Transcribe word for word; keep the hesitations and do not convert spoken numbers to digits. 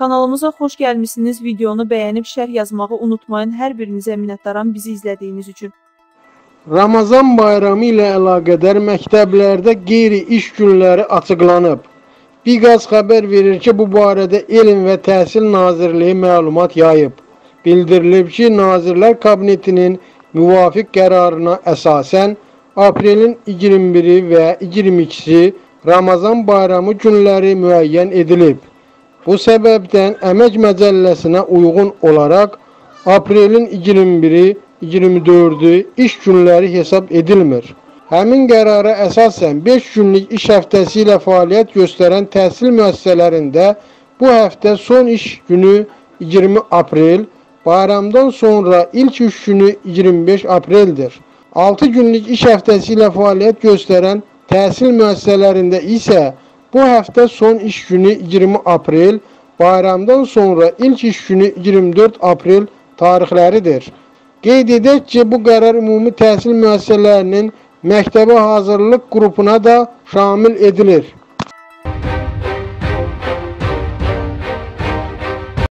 Kanalımıza hoş gelmişsiniz. Videonu beğenip şərh yazmağı unutmayın. Hər birinizə minnətdaram bizi izlədiyiniz üçün. Ramazan bayramı ilə əlaqədar məktəblərdə qeyri-iş günləri açıqlanıb. Biqaz xəbər verir ki, bu barədə Elm və Təhsil Nazirliyi məlumat yayıb. Bildirilib ki, Nazirlər Kabinetinin müvafiq qərarına əsasən aprelin iyirmi biri və iyirmi ikisi Ramazan bayramı günləri müəyyən edilib. Bu səbəbdən Əmək Məcəlləsinə uyğun olaraq aprelin iyirmi biri, iyirmi dördü iş günləri hesab edilmir. Həmin qərara əsasən beş günlük iş həftəsi ilə fəaliyyət göstərən təhsil müəssisələrində bu həftə son iş günü iyirmi aprel, bayramdan sonra ilk üç günü iyirmi beş apreldir. altı günlük iş həftəsi ilə fəaliyyət göstərən təhsil müəssisələrində isə bu hafta son iş günü iyirmi aprel, bayramdan sonra ilk iş günü iyirmi dörd aprel tarixləridir. Qeyd edək ki, bu qərar ümumi təhsil müəssisələrinin məktəbə hazırlıq qrupuna da şamil edilir.